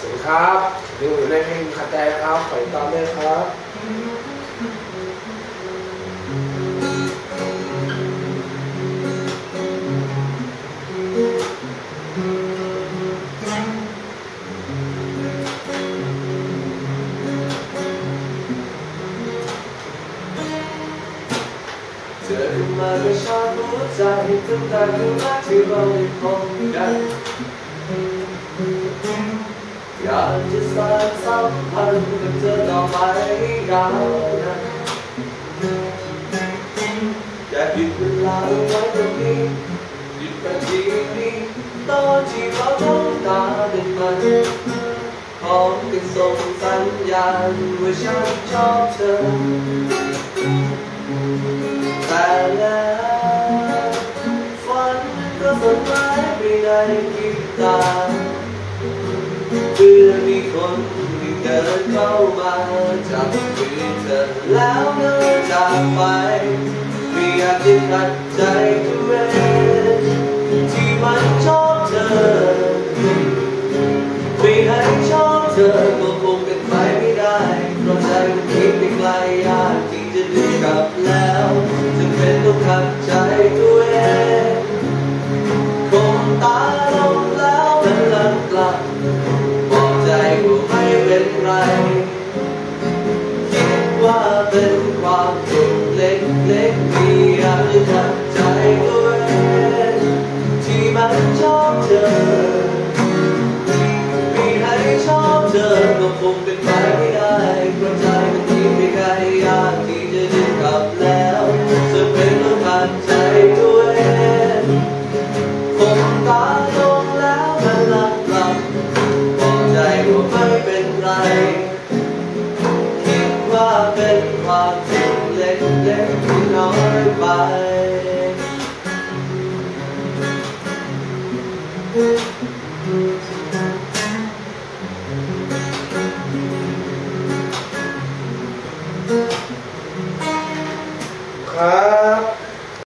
สวัสดีครับดิวอยู่ในเพลงขัดใจครับไปตามได้ครับเธอขึ้นมาไม่ชอบหัวใจถึงตาคือรักที่เราได้พบกันอยากจะสานสัมพันธ์กับเธอต่อไปยาวนานอยากหยุดเวลาไว้ตรงนี้หยุดนาทีนี้ตอนที่เราต้องตาดึงมันพร้อมกันส่งสัญญาณว่าฉันชอบเธอแต่แล้วฝันก็สลายไปในกินตาเพื่อมีคนที่เดินเข้ามาจับมือเธอแล้วเดินจากไปไม่อยากจะขัดใจตัวเองที่มันชอบเธอไม่ให้ชอบเธอก็คงเป็นไปไม่ได้เพราะใจมันคิดไปไกลยากที่จะดึงกลับแล้วจึงเป็นต้องขัดใจตัวเองคงตาลงแล้วมันหลับกลับคิดว่าเป็นความสุขเล็กๆที่อยากจะทำใจตัวเองที่มันชอบเธอมีใครชอบเธอก็คงเป็นไปไม่ได้เพราะใจมันคิดไปไกลยากที่จะดึงกลับแล้วจะเป็นต้องขัดใจตัวเองคงตาลงแล้วมันหลับหลับบอกใจว่าไม่เป็นไรเป็นความสุขเล็กๆที่น้อยไป